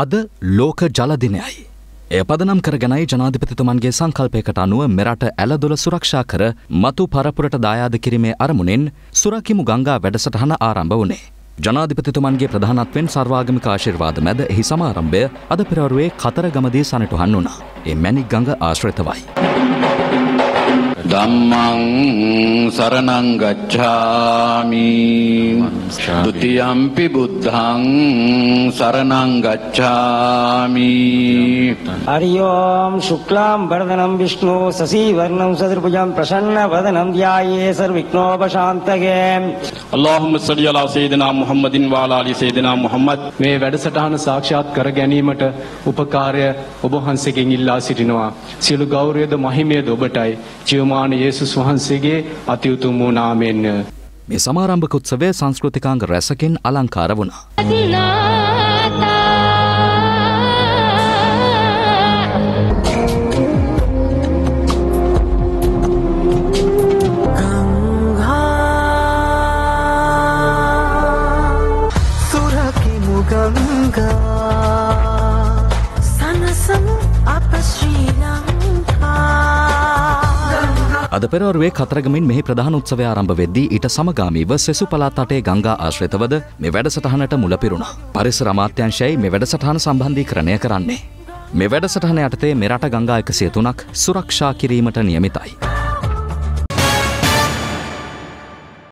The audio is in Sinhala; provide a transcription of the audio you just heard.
අද ලෝක ජල දිනයයි. එය පදනම් කරගෙනයි ජනාධිපතිතුමන්ගේ සංකල්පයකට අනුව මෙරට ඇලදොල සුරක්ෂා කර මතු පරපුරට දායාද කිරීමේ අරමුණෙන් සුරකිමු ගංගා වැඩසටහන ආරම්භ වුණේ. ජනාධිපතිතුමන්ගේ ප්‍රධානත්වයෙන් සර්වාගමික ආශිර්වාද මැද එහි සමාරම්භය අද පෙරවරුවේ කතරගමදී සනිටුහන් වුණා. ඒ මැණික් ගඟ ආශ්‍රිතවයි. ධම්මං සරණං ගච්ඡාමි දුතියම්පි බුද්ධං සරණං ගච්ඡාමි හරියෝම් ශුක්ලාම් වරදනම් විෂ්ණු සසී වර්ණං සදෘපජම් ප්‍රසන්න වදනම් ධ්‍යායේ සර්වික්නෝපශාන්තකේ අල්ලාහුම්ම සල්ලි අලා සයිදිනා මුහම්මදින් වආලා අලි සයිදිනා මුහම්මද් මේ වැඩසටහන සාක්ෂාත් කර ගැනීමට උපකාරය ඔබ වහන්සේගෙන් ඉල්ලා සිටිනවා සියලු ගෞරවයද මහිමයද ඔබටයි ජීවමාන යේසුස් වහන්සේගේ අති උතුම් වූ නාමයෙන් මේ සමාරම්භක උත්සවය සංස්කෘතිකාංග රැසකින් අලංකාර වුණා. අද පෙරවරුවේ කතරගමින් මෙහි ප්‍රධාන උත්සවය ආරම්භ වෙද්දී ඊට සමගාමීව සෙසු පළාත් අටේ ගංගා ආශ්‍රිතවද මේ වැඩසටහනට මුල පිරුණා. පරිසර අමාත්‍යාංශයයි මේ වැඩසටහන සම්බන්ධීකරණය කරන්නේ. මේ වැඩසටහන යටතේ මෙරට ගංගා 103ක් සුරක්ෂා කිරීමට නියමිතයි.